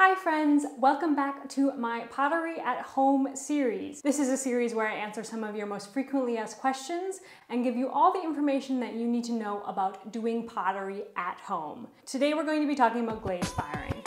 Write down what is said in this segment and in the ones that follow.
Hi friends, welcome back to my Pottery at Home series. This is a series where I answer some of your most frequently asked questions and give you all the information that you need to know about doing pottery at home. Today we're going to be talking about glaze firing.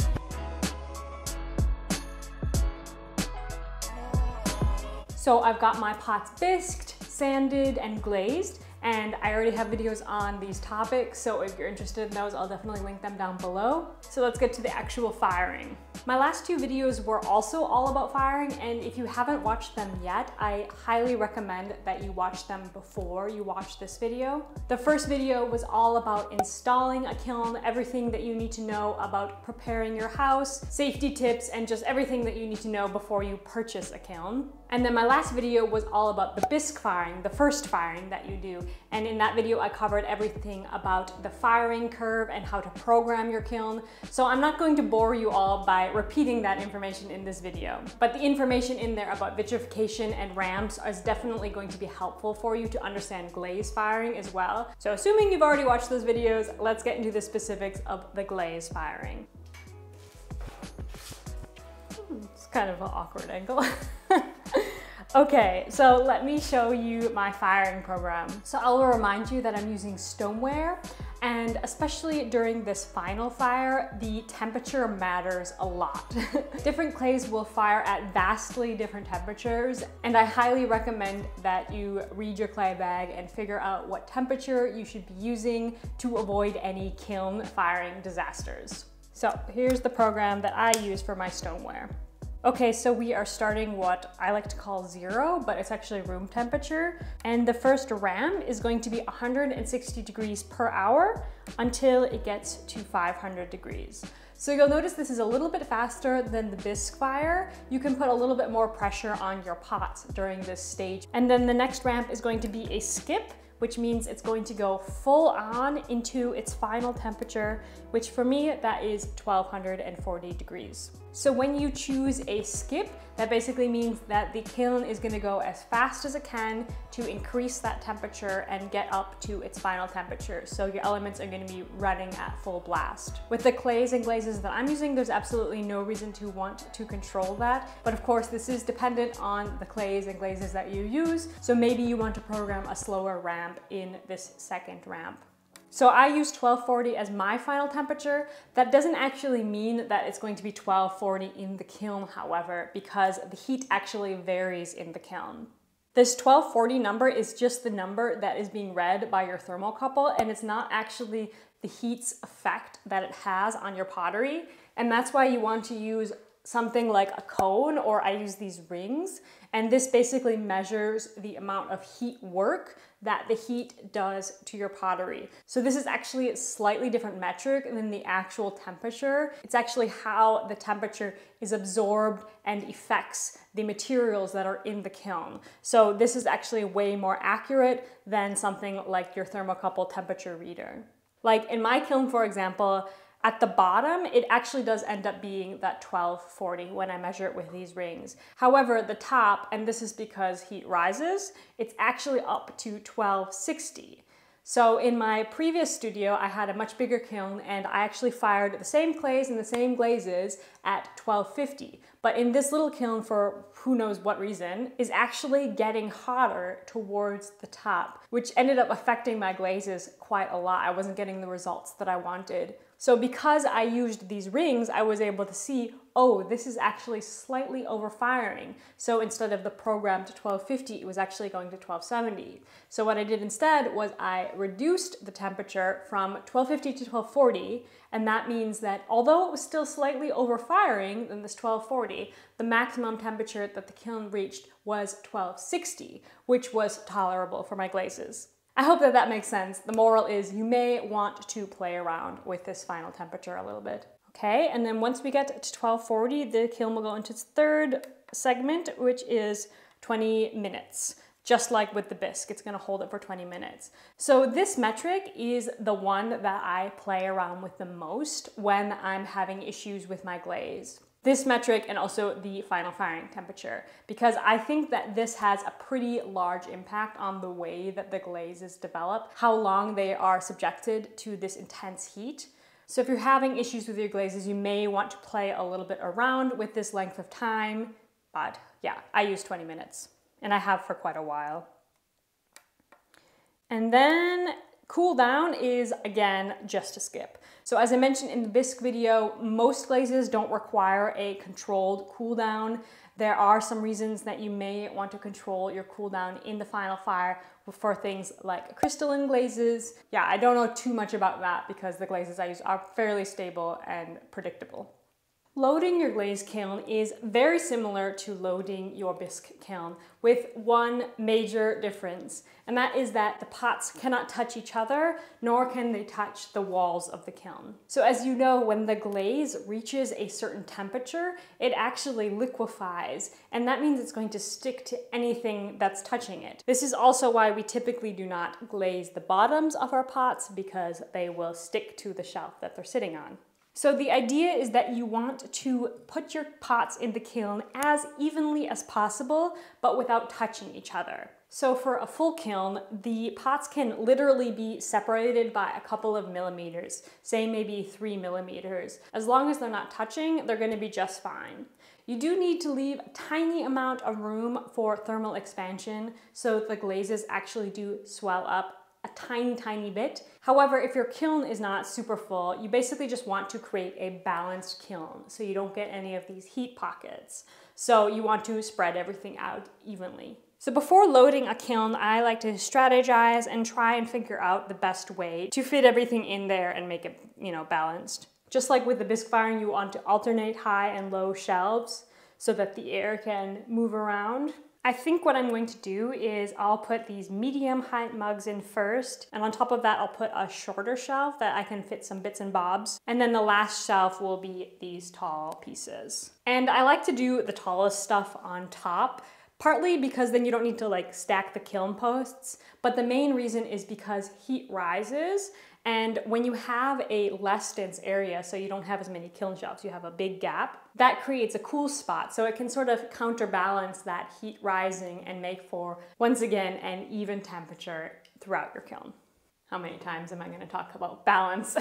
So I've got my pots bisqued, sanded, and glazed, and I already have videos on these topics, so if you're interested in those, I'll definitely link them down below. So let's get to the actual firing. My last two videos were also all about firing, and if you haven't watched them yet, I highly recommend that you watch them before you watch this video. The first video was all about installing a kiln, everything that you need to know about preparing your house, safety tips, and just everything that you need to know before you purchase a kiln. And then my last video was all about the bisque firing, the first firing that you do. And in that video, I covered everything about the firing curve and how to program your kiln. So I'm not going to bore you all by repeating that information in this video, but the information in there about vitrification and ramps is definitely going to be helpful for you to understand glaze firing as well. So assuming you've already watched those videos, let's get into the specifics of the glaze firing. It's kind of an awkward angle. Okay, so let me show you my firing program. So I will remind you that I'm using stoneware, and especially during this final fire, the temperature matters a lot. Different clays will fire at vastly different temperatures, and I highly recommend that you read your clay bag and figure out what temperature you should be using to avoid any kiln firing disasters. So here's the program that I use for my stoneware. Okay, so we are starting what I like to call zero, but it's actually room temperature. And the first ram is going to be 160 degrees per hour until it gets to 500 degrees. So you'll notice this is a little bit faster than the bisque fire. You can put a little bit more pressure on your pots during this stage. And then the next ramp is going to be a skip, which means it's going to go full on into its final temperature, which for me, that is 1240 degrees. So when you choose a skip, that basically means that the kiln is gonna go as fast as it can to increase that temperature and get up to its final temperature. So your elements are gonna be running at full blast. With the clays and glazes that I'm using, there's absolutely no reason to want to control that. But of course, this is dependent on the clays and glazes that you use. So maybe you want to program a slower ramp in this second ramp. So I use 1240 as my final temperature. That doesn't actually mean that it's going to be 1240 in the kiln, however, because the heat actually varies in the kiln. This 1240 number is just the number that is being read by your thermocouple, and it's not actually the heat's effect that it has on your pottery. And that's why you want to use something like a cone, or I use these rings, and this basically measures the amount of heat work that the heat does to your pottery. So this is actually a slightly different metric than the actual temperature. It's actually how the temperature is absorbed and affects the materials that are in the kiln. So this is actually way more accurate than something like your thermocouple temperature reader. Like in my kiln, for example, at the bottom, it actually does end up being that 1240 when I measure it with these rings. However, the top, and this is because heat rises, it's actually up to 1260. So in my previous studio, I had a much bigger kiln, and I actually fired the same clays and the same glazes at 1250. But in this little kiln, for who knows what reason, is actually getting hotter towards the top, which ended up affecting my glazes quite a lot. I wasn't getting the results that I wanted. So because I used these rings, I was able to see, oh, this is actually slightly overfiring. So instead of the programmed 1250, it was actually going to 1270. So what I did instead was I reduced the temperature from 1250 to 1240, and that means that although it was still slightly overfiring than this 1240, the maximum temperature that the kiln reached was 1260, which was tolerable for my glazes. I hope that that makes sense. The moral is you may want to play around with this final temperature a little bit. Okay, and then once we get to 1240, the kiln will go into its third segment, which is 20 minutes. Just like with the bisque, it's gonna hold it for 20 minutes. So this metric is the one that I play around with the most when I'm having issues with my glaze. This metric and also the final firing temperature, because I think that this has a pretty large impact on the way that the glazes develop, how long they are subjected to this intense heat. So if you're having issues with your glazes, you may want to play a little bit around with this length of time, but yeah, I use 20 minutes and I have for quite a while. And then cool down is again, just a skip. So as I mentioned in the bisque video, most glazes don't require a controlled cool down. There are some reasons that you may want to control your cool down in the final fire for things like crystalline glazes. Yeah, I don't know too much about that because the glazes I use are fairly stable and predictable. Loading your glaze kiln is very similar to loading your bisque kiln with one major difference, and that is that the pots cannot touch each other, nor can they touch the walls of the kiln. So as you know, when the glaze reaches a certain temperature, it actually liquefies, and that means it's going to stick to anything that's touching it. This is also why we typically do not glaze the bottoms of our pots, because they will stick to the shelf that they're sitting on. So the idea is that you want to put your pots in the kiln as evenly as possible, but without touching each other. So for a full kiln, the pots can literally be separated by a couple of millimeters, say maybe 3 millimeters. As long as they're not touching, they're going to be just fine. You do need to leave a tiny amount of room for thermal expansion, so the glazes actually do swell up a tiny, tiny bit. However, if your kiln is not super full, you basically just want to create a balanced kiln so you don't get any of these heat pockets. So you want to spread everything out evenly. So before loading a kiln, I like to strategize and try and figure out the best way to fit everything in there and make it, you know, balanced. Just like with the bisque firing, you want to alternate high and low shelves so that the air can move around. I think what I'm going to do is I'll put these medium height mugs in first, and on top of that I'll put a shorter shelf that I can fit some bits and bobs, and then the last shelf will be these tall pieces. And I like to do the tallest stuff on top, partly because then you don't need to like stack the kiln posts, but the main reason is because heat rises, and when you have a less dense area, so you don't have as many kiln shelves, you have a big gap, that creates a cool spot. So it can sort of counterbalance that heat rising and make for, once again, an even temperature throughout your kiln. How many times am I going to talk about balance?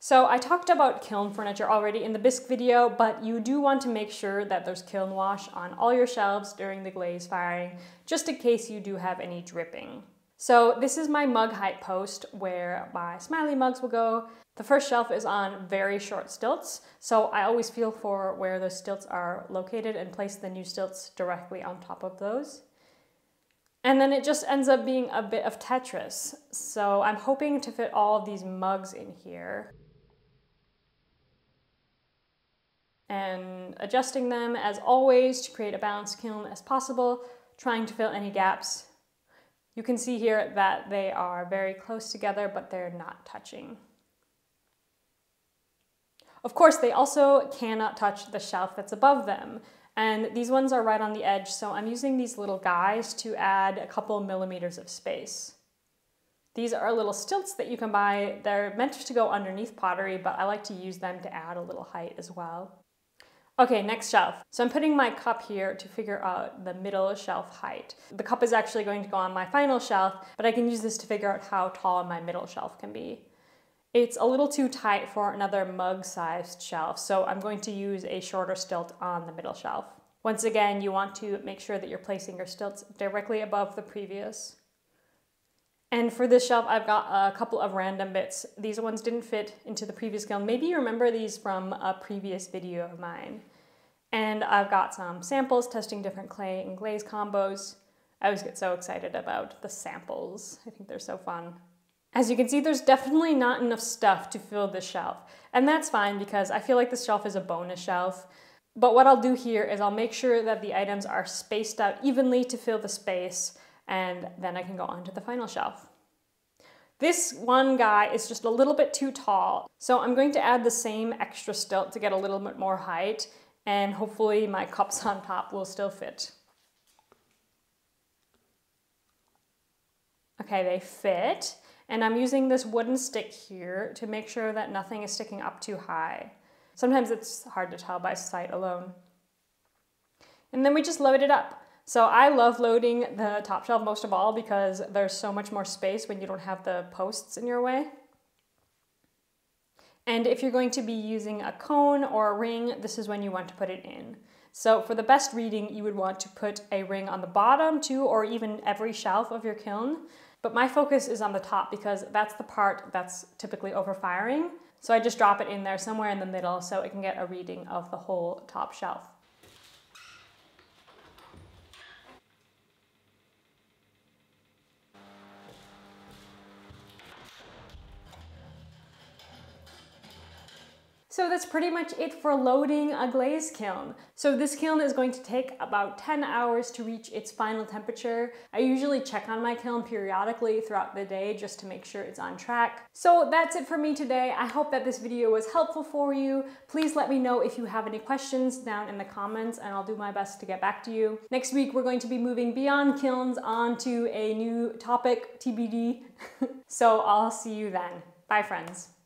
So I talked about kiln furniture already in the bisque video, but you do want to make sure that there's kiln wash on all your shelves during the glaze firing, just in case you do have any dripping. So this is my mug height post where my smiley mugs will go. The first shelf is on very short stilts, so I always feel for where those stilts are located and place the new stilts directly on top of those. And then it just ends up being a bit of Tetris. So I'm hoping to fit all of these mugs in here, and adjusting them as always to create a balanced kiln as possible, trying to fill any gaps. You can see here that they are very close together, but they're not touching. Of course, they also cannot touch the shelf that's above them. And these ones are right on the edge, so I'm using these little guys to add a couple millimeters of space. These are little stilts that you can buy. They're meant to go underneath pottery, but I like to use them to add a little height as well. Okay, next shelf. So I'm putting my cup here to figure out the middle shelf height. The cup is actually going to go on my final shelf, but I can use this to figure out how tall my middle shelf can be. It's a little too tight for another mug-sized shelf, so I'm going to use a shorter stilt on the middle shelf. Once again, you want to make sure that you're placing your stilts directly above the previous. And for this shelf, I've got a couple of random bits. These ones didn't fit into the previous kiln. Maybe you remember these from a previous video of mine. And I've got some samples testing different clay and glaze combos. I always get so excited about the samples. I think they're so fun. As you can see, there's definitely not enough stuff to fill this shelf. And that's fine because I feel like this shelf is a bonus shelf. But what I'll do here is I'll make sure that the items are spaced out evenly to fill the space, and then I can go on to the final shelf. This one guy is just a little bit too tall, so I'm going to add the same extra stilt to get a little bit more height, and hopefully my cups on top will still fit. Okay, they fit, and I'm using this wooden stick here to make sure that nothing is sticking up too high. Sometimes it's hard to tell by sight alone. And then we just load it up. So I love loading the top shelf most of all because there's so much more space when you don't have the posts in your way. And if you're going to be using a cone or a ring, this is when you want to put it in. So for the best reading, you would want to put a ring on the bottom too, or even every shelf of your kiln. But my focus is on the top because that's the part that's typically overfiring. So I just drop it in there somewhere in the middle so it can get a reading of the whole top shelf. So that's pretty much it for loading a glaze kiln. So this kiln is going to take about 10 hours to reach its final temperature. I usually check on my kiln periodically throughout the day just to make sure it's on track. So that's it for me today. I hope that this video was helpful for you. Please let me know if you have any questions down in the comments and I'll do my best to get back to you. Next week, we're going to be moving beyond kilns onto a new topic, TBD. So I'll see you then. Bye, friends.